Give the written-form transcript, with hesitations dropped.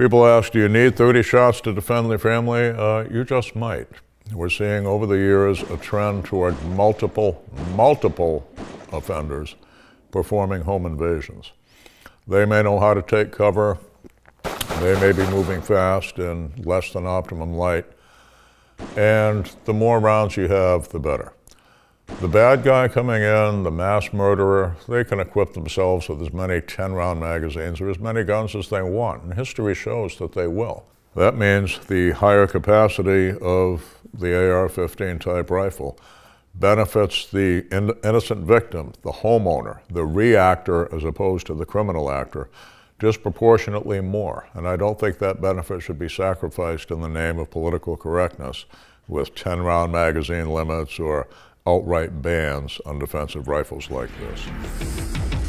People ask, do you need 30 shots to defend the family? You just might. We're seeing over the years a trend toward multiple offenders performing home invasions. They may know how to take cover. They may be moving fast in less than optimum light. And the more rounds you have, the better. The bad guy coming in, the mass murderer, they can equip themselves with as many 10-round magazines or as many guns as they want, and history shows that they will. That means the higher capacity of the AR-15 type rifle benefits the innocent victim, the homeowner, the reactor as opposed to the criminal actor, disproportionately more. And I don't think that benefit should be sacrificed in the name of political correctness with 10-round magazine limits or outright bans on defensive rifles like this.